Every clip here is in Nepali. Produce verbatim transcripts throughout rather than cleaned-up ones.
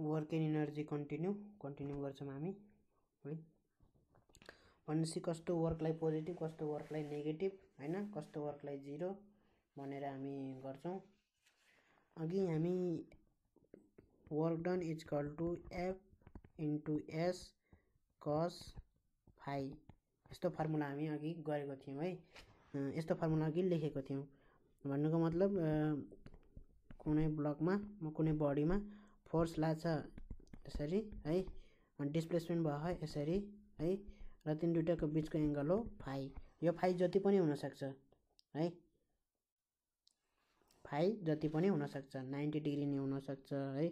Work and energy continue continue गर्छौं हामी है। भनेपछि कस्तो वर्कलाई पोजिटिभ कस्तो वर्कलाई नेगेटिभ हैन, कस्तो वर्कलाई जीरो भनेर हामी गर्छौं। अघि हामी work done is equal to F into S cos phi यस्तो फर्मुला हामी अघि गरेको थियौं है। यस्तो फर्मुला अघि लेखेको थियौं भन्नुको मतलब कुनै ब्लकमा म कुनै बडीमा फोर्स लाग्छ त्यसरी है, अनि डिस्प्लेसमेन्ट भयो यसरी है, र तीन दुईटाको बीचको एंगल हो फाइ। यो फाइ जति पनि हुन सक्छ है, फाइ जति पनि हुन सक्छ, नब्बे डिग्री नै हुन सक्छ है,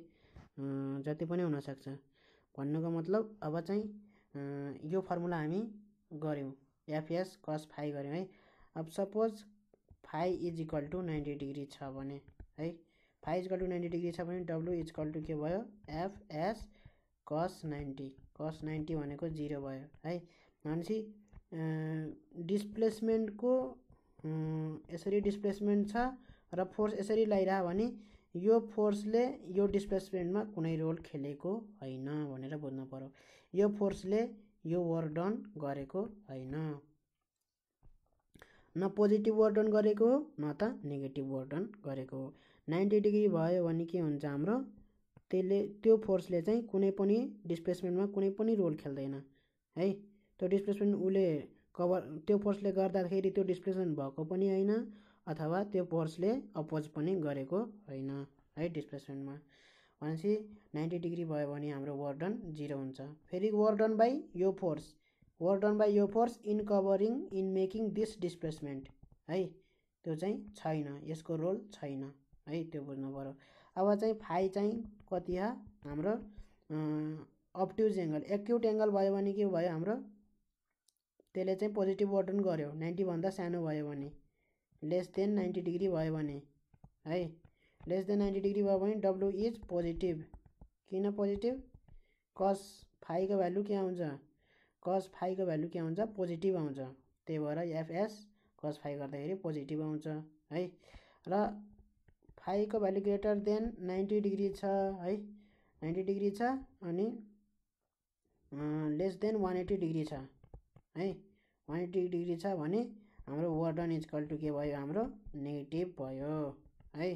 जति पनि हुन सक्छ। भन्नुको मतलब अब चाहिँ यो फर्मुला हामी गर्यौं एफएस कस फाइ गर्यौं है। अब suppose phi is equal to नब्बे डिग्री छ भने है, फाइ इज इक्वल टू नब्बे डिग्री छ भने डब्लु इज इक्वल टू के भयो एफएस कस नब्बे, कस नब्बे भनेको जीरो भयो है। भनेपछि डिस्प्लेसमेन्टको यसरी डिस्प्लेसमेन्ट छ र फोर्स यसरी लागिरा भने यो फोर्सले यो डिस्प्लेसमेन्टमा कुनै रोल खेलेको हैन भनेर बुझ्नु पर्यो। यो फोर्सले यो वर्क डन गरेको हैन, न पोजिटिभ वर्क डन गरेको हो न त नेगेटिभ वर्क डन गरेको हो। नब्बे डिग्री भयो भने के हुन्छ हाम्रो, त्यसले त्यो फोर्सले चाहिँ कुनै पनि डिस्प्लेसमेन्टमा कुनै पनि रोल खेल्दैन है। त्यो डिस्प्लेसमेन्ट उले कभर त्यो फोर्सले गर्दाखेरि त्यो डिस्प्लेसमेन्ट भएको पनि हैन अथवा त्यो फोर्सले अपोज पनि गरेको हैन है डिस्प्लेसमेन्टमा। भनेपछि नब्बे डिग्री भयो भने हाम्रो वर्क डन जीरो हुन्छ। फेरि वर्क डन बाई यो फोर्स, वर्क डन बाई यो force in covering in making this displacement है, त्यो चाहिँ छैन, यसको रोल छैन है, त्यो बुझ्नु पर्यो। अब चाहिँ फाइ चाहिँ कति हो हाम्रो अब्ट्युज एंगल, एक्युट एंगल भयो भने के भयो हाम्रो, त्यसले चाहिँ पोजिटिभ वर्क डन गर्यो नब्बे भन्दा सानो भयो भने, लेस देन नब्बे डिग्री भयो भने है, लेस देन नब्बे डिग्री भयो भने डब्लु इज पोजिटिभ, किन पोजिटिभ, कस फाइको भ्यालु के आउँछ, कस फाइको भ्यालु के आउँछ पोजिटिभ आउँछ, त्यही भएर एफएस कस फाइ गर्दाखेरि पोजिटिभ आउँछ है। र फाइको भ्यालु ग्रेटर देन नब्बे डिग्री छ है, नब्बे डिग्री छ अनि लेस देन एक सय अस्सी डिग्री छ है, एक सय अस्सी डिग्री छ भने हाम्रो work done is equal to के भयो हाम्रो नेगेटिभ भयो है,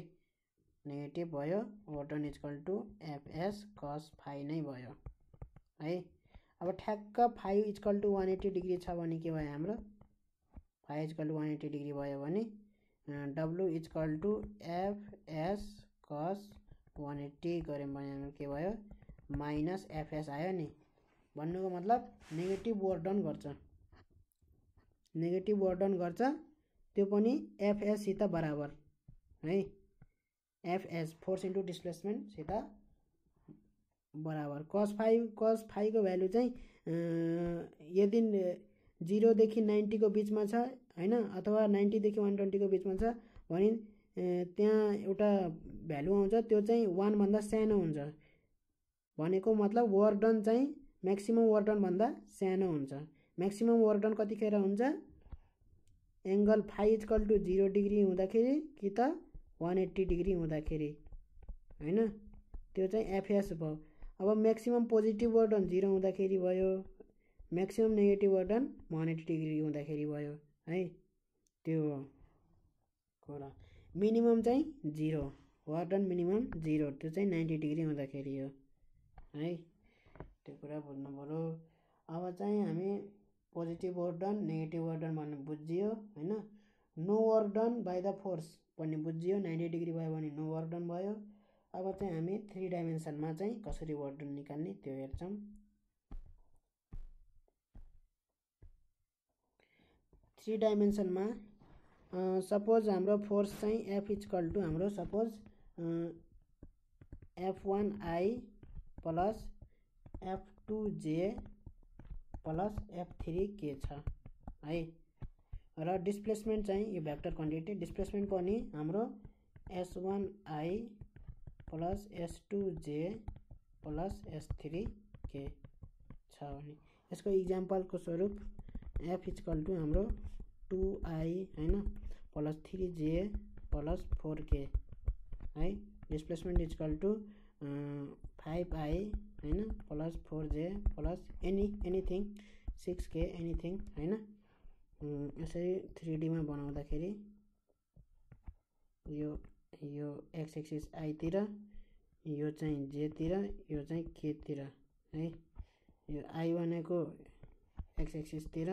नेगेटिभ भयो, work done is equal to FS cos phi नै भयो है। अब ठ्याक्क फाइ इज इक्वल टु एक सय अस्सी डिग्री छ भने के भयो हाम्रो, फाइ इज इक्वल टु एक सय अस्सी डिग्री भयो भने W is equal to FS cos एक सय अस्सी गऱ्यौँ भने हाम्रो के भयो माइनस एफएस आयो नि। भन्नुको मतलब नेगेटिभ वर्क डन गर्छ, नेगेटिभ वर्क डन गर्छ त्यो पनि एफएस सित बराबर है, एफएस फोर्स इन्टु डिस्प्लेसमेन्ट सित बराबर। कस फाइभ कस फाइभको भ्यालु चाहिँ यदि जीरोदेखि नब्बे को बिचमा छ हैन अथवा नब्बेदेखि एक सय बीस को बिचमा छ भने त्यहाँ एउटा भ्यालु आउँछ त्यो चाहिँ एक भन्दा सानो हुन्छ, भनेको मतलब वर्क डन चाहिँ म्याक्सिमम वर्क डन भन्दा सानो हुन्छ। मैक्सिमम वर्क डन कतिखेर हुन्छ, angle phi is equal to zero degree हुँदाखेरि कि त एक सय अस्सी डिग्री हुँदाखेरि हैन, त्यो चाहिँ एफएस भयो। अब maximum positive work done zero हुँदाखेरि भयो, मैक्सिमम नेगेटिभ वर्क डन एक सय अस्सी डिग्री हुँदाखेरि भयो है, त्यो कुरा। मिनिमम चाहिँ zero work done minimum zero, त्यो चाहिँ नब्बे डिग्री हुँदाखेरि हो है, त्यो कुरा बुझ्नु पर्यो। अब चाहिँ हामी positive work done negative work done भन्ने बुझियो हैन, no work done by the force भन्ने बुझियो, नब्बे डिग्री भयो भने नो वर्क डन भयो। अब चाहिँ हामी थ्री डाइमेन्सनमा चाहिँ कसरी वर्क डन निकाल्ने त्यो हेर्छौँ। थ्री डाइमेन्सनमा सपोज हाम्रो फोर्स चाहिँ एफ इक्वल टु हाम्रो suppose F one i plus F two j plus F three k छ है, र डिस्प्लेसमेन्ट चाहिँ यो भ्याक्टर क्वान्टिटी डिस्प्लेसमेन्ट पनि हाम्रो S one i plus S two j plus S three k छ भने यसको इक्जाम्पलको स्वरूप एफ इक्वल टु हाम्रो टू आई हैन plus three j plus four k है, displacement equal to five I है ना प्लस फोर जे प्लस एनी एनीथिंग सिक्स के एनीथिंग है ना। यसरी थ्री डी में बनाउँदाखेरि यो यो एक्स एक्सिस आई तिर, यो चाहिँ जे तिर, यो चाहिँ के तिर है। यो आई भनेको एक्स एक्सिस तिर,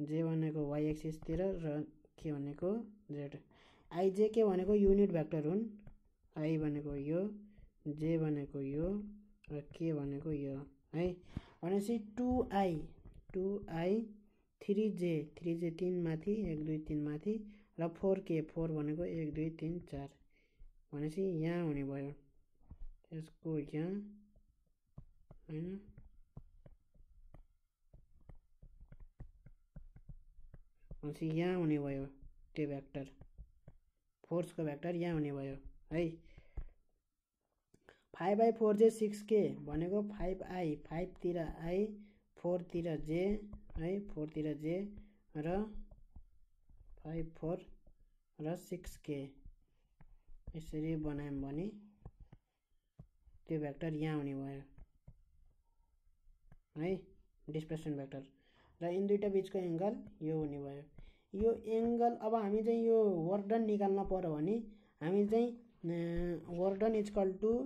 जे भनेको वाई एक्सिस तिर र के भनेको जेड। आई जे के भनेको युनिट भेक्टर हुन्, आई भनेको यो, जे भनेको यो र के भनेको यो है। भनेपछि two i two i three j three j तीन माथि एक दुई तीन माथि र फोर के फोर भनेको एक दुई तीन चार। भनेपछि यहाँ हुने भयो यसको यहाँ हैन भनेपछि यहाँ हुने भयो त्यो भेक्टर फोर्स को भेक्टर यहाँ हुने भयो है। Five by four j six k भनेको फाइव आई फाइव तिर आई फोर तिर जे है फोर तिर जे र फाइव फोर र सिक्स के। यसरी बनायौँ भने त्यो भेक्टर यहाँ हुने भयो है डिस्प्लेसमेन्ट भेक्टर। र यिन दुईटा बीचको एंगल यो हुने भयो यो एंगल। अब हमें यो वर्क डन निकाल्न पर्यो भने हामी चाहिँ वर्क डन इक्वल टू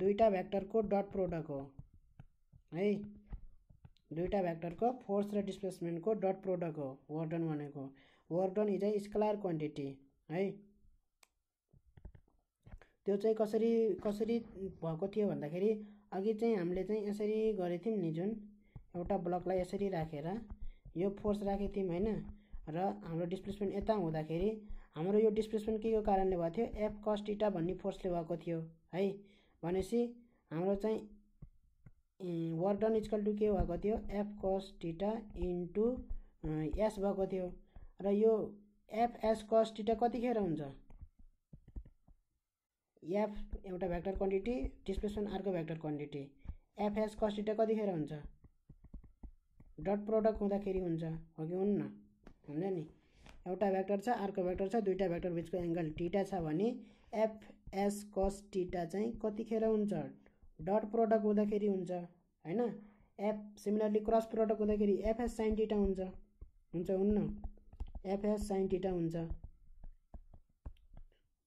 दुईटा भेक्टर को डट प्रोडक्ट हो है। दुईटा भेक्टर को फोर्स र डिस्प्लेसमेंट को डट प्रोडक्ट हो वर्क डन भनेको। Work done is a scalar quantity है। त्यो चाहिँ कसरी कसरी भएको थियो भन्दाखेरि अघि चाहिँ हामीले चाहिँ यसरी गरेथ्यौं नि, जुन एउटा ब्लकलाई यसरी राखेर यो फोर्स राखे थी है र हाम्रो डिस्प्लेसमेंट यता हुँदाखेरि हाम्रो यो डिस्प्लेसमेंट के कारणले भएको थियो एफ कस थीटा भन्ने फोर्सले भएको थियो है। भनेपछि हाम्रो चाहिँ वर्क डन इक्वल टू के भएको थियो एफ कस थीटा इन्टु एस भएको थियो। र यो एफ एस कस थीटा कतिखेर हुन्छ? एफ एउटा भेक्टर क्वान्टिटी, डिस्प्लेसमेंट अर्को vector quantity. F S cos theta कतिखेर हुन्छ? डट प्रोडक्ट हुँदाखेरि हुन्छ हो कि हुन्न? हुन्छ नि। एउटा भेक्टर छ अर्को भेक्टर छ, दुईटा भेक्टर बीचको एंगल थीटा छ भने एफ एस कस थीटा चाहिँ कतिखेर हुन्छ? डट प्रोडक्ट हुँदाखेरि हुन्छ हैन। एफ सिमिलरली क्रस प्रोडक्ट हुँदाखेरि एफ एस साइन थीटा हुन्छ हुन्छ हुन्न? एफ एस साइन थीटा हुन्छ।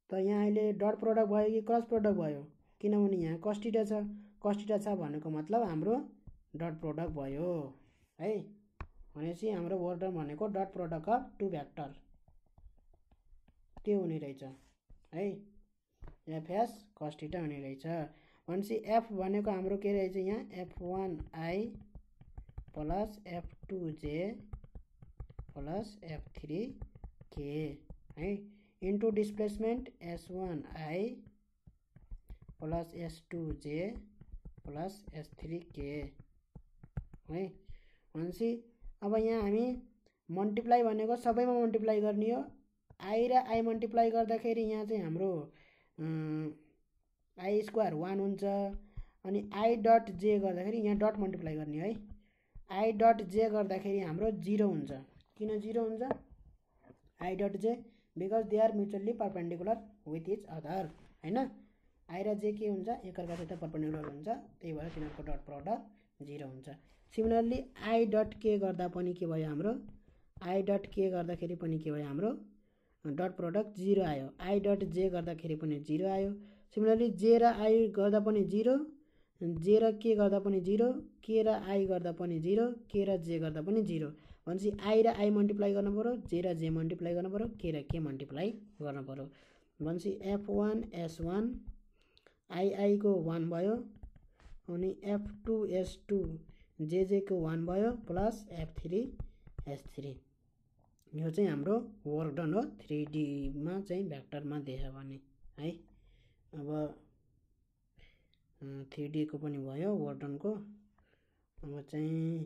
त यहाँ अहिले डट प्रोडक्ट भयो कि क्रस प्रोडक्ट भयो? किनभने यहाँ कस थीटा छ, कस थीटा छ भनेको मतलब हाम्रो डट प्रोडक्ट भयो है। भनेपछि हाम्रो वर्क डन भनेको dot product of two vector त्यो हुने रहेछ है। एफ एस कस थीटा हुने रहेछ। भनेपछि एफ भनेको हाम्रो के रहेछ यहाँ F one i plus F two j plus F three k है into displacement S one i plus S two j plus S three k है। भनेपछि अब यहाँ हामी मल्टिप्लाई भनेको सबैमा मल्टिप्लाई गर्ने हो। आई र आई मल्टिप्लाई गर्दाखेरि यहाँ चाहिँ हाम्रो आई स्क्वायर वान हुन्छ। अनि आई डट जे गर्दाखेरि यहाँ डट मल्टिप्लाई गर्ने है। आई डट जे गर्दाखेरि हाम्रो जीरो हुन्छ। किन जीरो हुन्छ आई डट जे? Because they are mutually perpendicular with each other हैन। आई र जे के हुन्छ एकअर्कासित परपेन्डिकुलर हुन्छ, त्यही भएर तिनीहरूको डट प्रोडक्ट जीरो हुन्छ। सिमिलरली आई डट के गर्दा पनि के भयो हाम्रो आई डट के गर्दाखेरि पनि के भयो हाम्रो डट प्रोडक्ट जीरो आयो। आई डट जे गर्दाखेरि पनि जीरो आयो। सिमिलरली जे र आई गर्दा पनि जीरो, जे र के गर्दा पनि जीरो, के र आई गर्दा पनि जीरो, के र जे गर्दा पनि जीरो। भनेपछि आई र आई मल्टिप्लाई गर्नु पर्यो, जे र जे मल्टिप्लाई गर्नु पर्यो, के र के मल्टिप्लाई गर्नु पर्यो। भनेपछि F one S one i i को वान भयो, अनि एफ टू एस टू जे जे को वान भयो plus F three S three. यो चाहिँ हाम्रो वर्क डन हो थ्री डी मा चाहिँ भेक्टरमा देख्यो भने है। अब थ्री डी को पनि भयो वर्क डन को। अब चाहिँ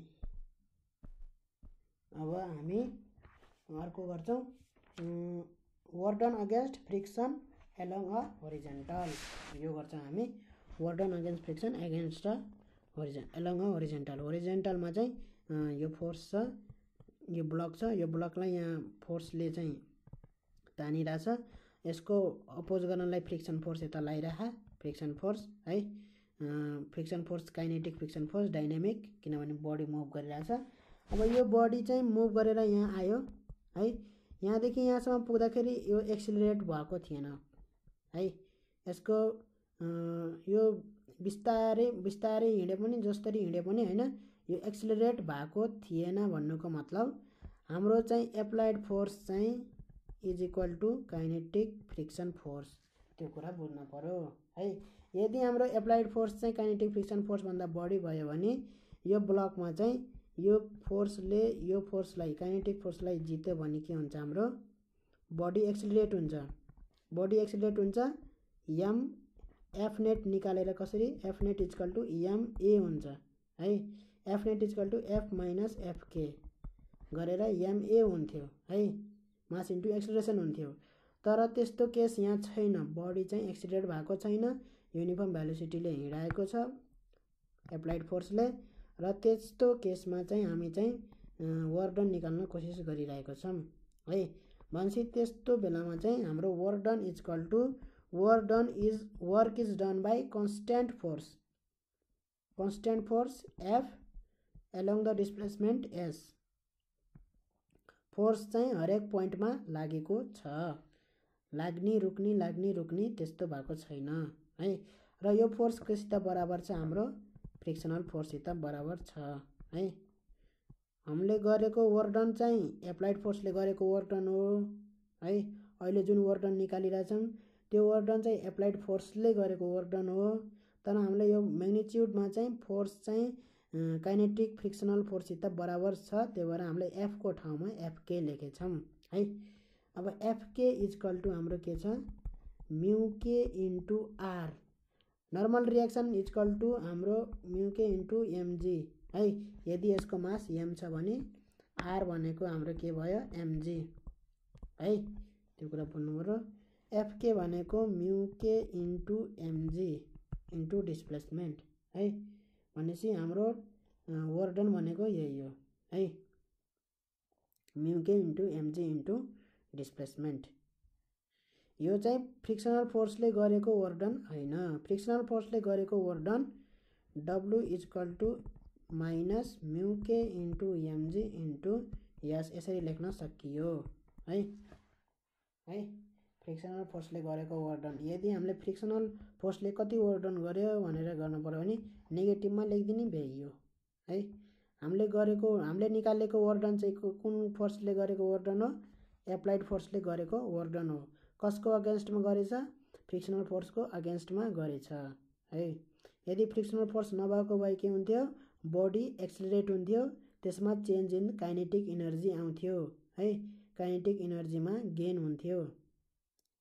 अब हामी अर्को गर्छौँ work done against friction along a horizontal. यो गर्छौँ हामी work done against friction against a horizon along a horizontal. होरिजेन्टलमा चाहिँ यो फोर्स छ, यो ब्लक छ, यो ब्लकलाई यहाँ फोर्सले चाहिँ तानिरहेछ। इसको अपोज गर्नलाई फ्रिक्सन फोर्स यता लाइराहा फ्रिक्सन फोर्स है friction force kinetic friction force dynamic किनभने बडी मुभ गरिरहेछ। अब यो बडी चाहिँ मुभ गरेर यहाँ आयो है यहाँदेखि यहाँसम्म पुग्दाखेरि यो एक्सिलरेट भएको थिएन है यसको यो बिस्तारै बिस्तारै हिँडे पनि जसरी हिँडे पनि हैन यो एक्सिलरेट भएको थिएन भन्नुको मतलब हाम्रो चाहिँ एप्लाइड फोर्स चाहिँ is equal to kinetic friction force त्यो कुरा बुझ्नु पर्यो है। यदि हाम्रो एप्लाइड फोर्स चाहिँ काइनेटिक फ्रिक्सन फोर्स भन्दा बढी भयो भने यो ब्लकमा चाहिँ यो फोर्सले यो फोर्सलाई काइनेटिक फोर्सलाई जित्यो भने के हुन्छ हाम्रो बडी एक्सिलरेट हुन्छ बडी एक्सिलरेट हुन्छ एम एफ नेट निकालेर कसरी F net equal to M A हुन्छ है F net equal to F minus F के गरेर एम ए हुन्थ्यो है मास इन्टु एक्सिलरेसन हुन्थ्यो। तर त्यस्तो केस यहाँ छैन बडी चाहिँ एक्सिलरेट भएको छैन युनिफर्म भेलोसिटीले हिँडाएको छ एप्लाइड फोर्सले र त्यस्तो केसमा चाहिँ हामी चाहिँ वर्क डन निकाल्न कोसिस गरिरहेको छौँ है। भनेपछि त्यस्तो बेलामा चाहिँ हाम्रो work done equal to work done is work is done by constant force constant force F along the displacement S force चाहिँ हरेक पोइन्टमा लागेको छ लाग्ने रुक्ने लाग्ने रुक्ने त्यस्तो भएको छैन है र यो फोर्स कसित बराबर छ हाम्रो फ्रिक्सनल फोर्ससित बराबर छ है। हामीले गरेको वर्क डन चाहिँ एप्लाइड फोर्सले गरेको वर्क डन हो है अहिले जुन वर्क डन निकालिरहेछौँ त्यो वर्क डन चाहिँ एप्लाइड फोर्सले गरेको वर्क डन हो तर हामीले यो म्याग्निच्युडमा चाहिँ फोर्स चाहिँ काइनेटिक फ्रिक्सनल फोर्ससित बराबर छ त्यही भएर हामीले एफ को ठाउँमा एफ के लेखेछौँ है। अब एफ के इजकल टू हाम्रो के छ म्यू के into R normal reaction equal to हाम्रो म्यू के इन्टु एमजी है यदि यसको मास एम छ भने आर भनेको हाम्रो के भयो एमजी है त्यो कुरा बुझ्नु पर्यो। एफ के भनेको म्यू के इन्टु एमजी इन्टु डिस्प्लेसमेन्ट है भनेपछि हाम्रो वर्क डन भनेको यही हो है म्यू के इन्टु एमजी इन्टु डिस्प्लेसमेन्ट। यो चाहिँ फ्रिक्सनल फोर्सले गरेको वर्क डन हैन फ्रिक्सनल फोर्सले गरेको work done W equal to minus mu के इन्टु एमजी इन्टु यस यसरी लेख्न सकियो है है फ्रिक्सनल फोर्सले गरेको वर्क डन। यदि हामीले फ्रिक्सनल फोर्सले कति वर्क डन गर्यो भनेर गर्नु पर्यो भने नेगेटिभमा लेखिदिने भ्याइयो है हामीले गरेको हामीले निकालेको वर्क डन चाहिँ कुन फोर्सले गरेको वर्क डन हो एप्लाइड फोर्सले गरेको वर्क डन हो कसको अगेन्स्टमा गरेछ फ्रिक्सनल फोर्सको अगेन्स्टमा गरेछ है। यदि फ्रिक्सनल फोर्स नभएको भए के हुन्थ्यो बडी एक्सिलरेट हुन्थ्यो त्यसमा चेन्ज इन काइनेटिक इनर्जी आउँथ्यो है काइनेटिक इनर्जीमा गेन हुन्थ्यो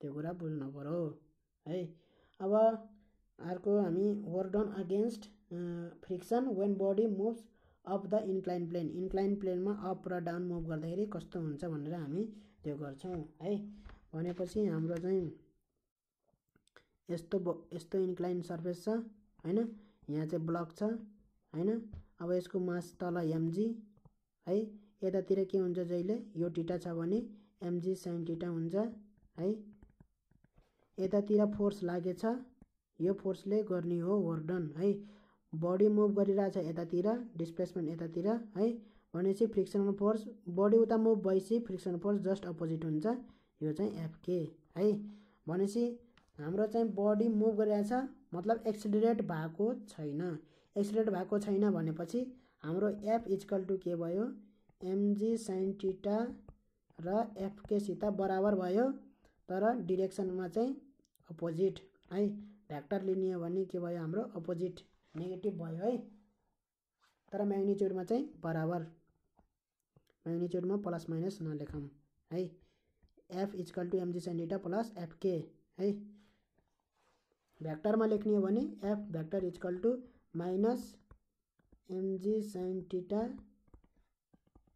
त्यो कुरा बुझ्नु पर्यो है। अब अर्को हामी work done against friction when body moves up the incline plane incline प्लेनमा अप र डाउन मुभ गर्दाखेरि कस्तो हुन्छ भनेर हामी त्यो गर्छौँ है। भनेपछि हाम्रो चाहिँ यस्तो यस्तो इन्क्लाइन सर्फेस छ हैन यहाँ चाहिँ ब्लक छ हैन अब यसको मास तल एमजी है यतातिर के हुन्छ जहिले यो टिटा छ भने एमजी साइन टिटा हुन्छ है यतातिर फोर्स लागेछ यो फोर्सले गर्ने हो वर्क डन है बडी मुभ गरिरहेछ यतातिर डिस्प्लेसमेन्ट यतातिर है भनेपछि फ्रिक्सनल फोर्स बडी उता मुभ भएपछि फ्रिक्सनल फोर्स जस्ट अपोजिट हुन्छ यो चाहिँ एफके है। भनेपछि हाम्रो चाहिँ बडी मुभ गरिरहेछ मतलब एक्सिलरेट भएको छैन एक्सिलरेट भएको छैन भनेपछि हाम्रो एफ इजकल टु के भयो एमजी साइन टिटा र एफकेसित बराबर भयो तर डिरेक्सनमा चाहिँ अपोजिट है भ्याक्टर लिने हो भने के भयो हाम्रो अपोजिट नेगेटिभ भयो है तर म्याग्निच्युडमा चाहिँ बराबर म्याग्निच्युडमा प्लस माइनस नलेखौँ है F equal to mg sine theta plus एफके है भ्याक्टरमा लेख्ने हो भने F vector equal to minus MG sine theta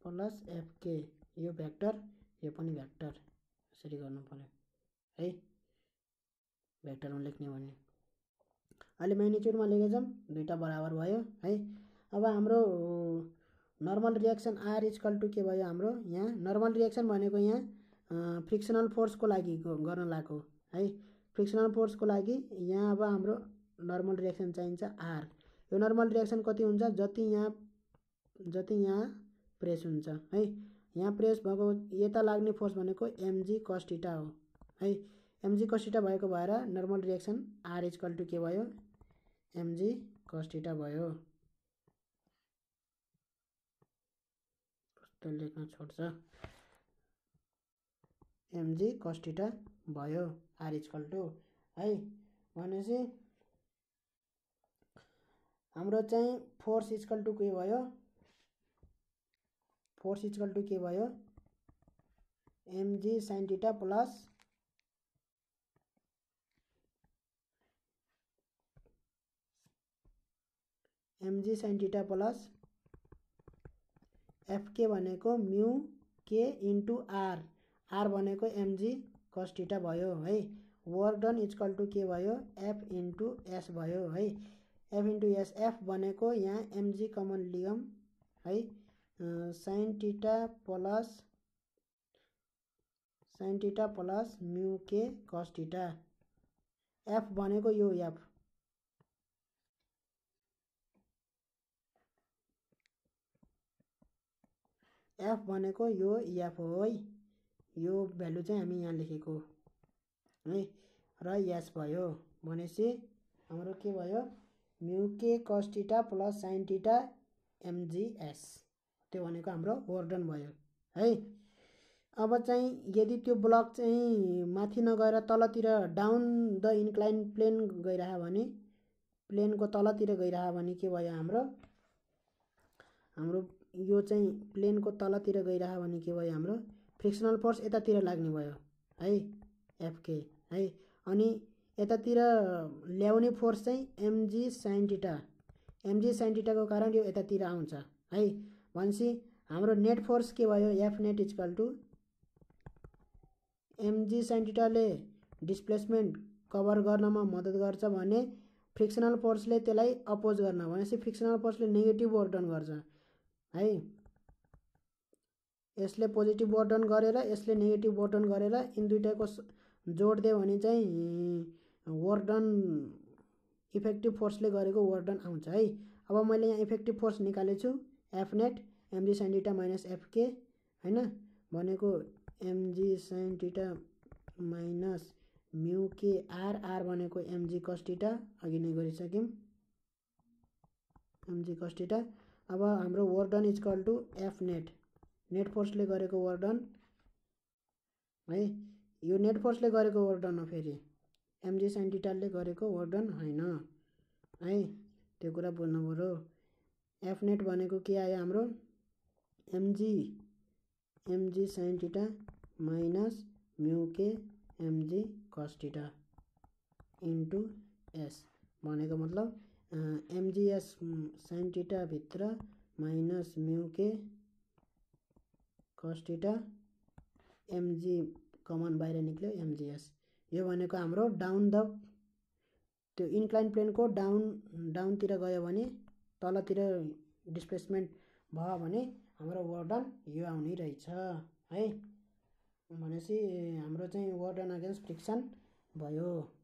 plus एफके यो भ्याक्टर यो पनि भ्याक्टर यसरी गर्नु पर्यो है भ्याक्टरमा लेख्ने भने अहिले म्याग्निच्युडमा लेखेछौँ दुईटा बराबर भयो है। अब हाम्रो normal reaction R equal to के भयो हाम्रो यहाँ नर्मल रिएक्सन भनेको यहाँ फ्रिक्सनल फोर्स को लागि गर्न लागेको है। फ्रिक्सनल फोर्स को लागि यहाँ अब हाम्रो नर्मल रिएक्सन चाहिन्छ आर। यो नर्मल रिएक्सन कति हुन्छ? जति यहाँ जति यहाँ प्रेस हुन्छ है। यहाँ प्रेस भएको यता लाग्ने फोर्स भनेको एमजी कस थीटा हो है। एमजी कस थीटा भएको भएर normal reaction R equal to के भयो? एमजी कस थीटा भयो। कस्तो लेख्न छोड्छ, एमजी कस थीटा भयो आर इक्वल टु है। भनेपछि हाम्रो चाहिँ फोर्स इक्वल टु के भयो? फोर्स इक्वल टू के भयो? Mg sine theta plus mg sine theta plus fk भनेको mu k into R. R भनेको एमजी कस थीटा भयो है। वर्क डन इक्वल टू के भयो? एफ इंटू एस भयो है। एफ इंटू एस, एफ भनेको यहाँ एमजी कमन लियम है। Sine theta plus sine theta plus mu के कस थीटा। एफ भनेको यो एफ एफ भनेको यो एफ हो है। यो भ्यालु चाहिँ हामी यहाँ लेखेको है र यस भयो। भनेपछि हाम्रो के भयो? म्यू के cos theta plus sine theta mgs, त्यो भनेको हाम्रो वर्डन भयो है। अब चाहिँ यदि त्यो ब्लक चाहिँ माथि नगएर तलतिर डाउन द इन्क्लाइन प्लेन गइरह्यो भने, प्लेनको तलतिर गइरह्यो भने के भयो? हाम्रो हाम्रो यो चाहिँ प्लेनको तलतिर गइरह्यो भने के भयो? हाम्रो फ्रिक्सनल फोर्स यतातिर लाग्ने भयो है, एफके है। अनि यतातिर ल्याउने फोर्स चाहिँ mg sine theta. Mg sine थीटाको कारण यो यतातिर आउँछ है। भनेपछि हाम्रो नेट फोर्स के भयो? F net equal to MG sine थीटाले डिस्प्लेसमेन्ट कभर गर्नमा मद्दत गर्छ भने फ्रिक्सनल फोर्सले त्यसलाई अपोज गर्न। भनेपछि फ्रिक्सनल फोर्सले नेगेटिभ वर्क डन गर्छ है। यसले पोजिटिभ वर्क डन गरेर यसले नेगेटिभ वर्क डन गरेर इन दुईटाको जोड दियो भने चाहिँ वर्क डन इफेक्टिभ फोर्सले गरेको वर्क डन आउँछ है। अब मैले यहाँ इफेक्टिभ फोर्स निकालेछु F net mg sine theta minus एफके हैन, भनेको mg sine theta minus mu के आर। आर भनेको एमजी कस थीटा, अघि नै गरिसक्यौँ एमजी कस थीटा। अब हाम्रो work done equal to F net, net फोर्सले गरेको वर्क डन है। यो नेट फोर्सले गरेको वर्क डन हो, फेरि एमजी साइन थीटाले गरेको वर्क डन हैन है। त्यो कुरा बुझ्नु पर्यो। एफ नेट भनेको के आयो हाम्रो? Mg mg sine theta minus mu k mg cos theta into S, भनेको मतलब एमजीएस साइन थीटा भित्र माइनस म्यू के कस थीटा एमजी कमन बाहिर निक्ल्यो एमजीएस। यो भनेको हाम्रो डाउन द त्यो इन्क्लाइन प्लेनको डाउन डाउनतिर गयो भने, तलतिर डिस्प्लेसमेन्ट भयो भने हाम्रो वर्डन यो आउने रहेछ है। भनेपछि हाम्रो चाहिँ वर्डन अगेन्स्ट फ्रिक्सन भयो।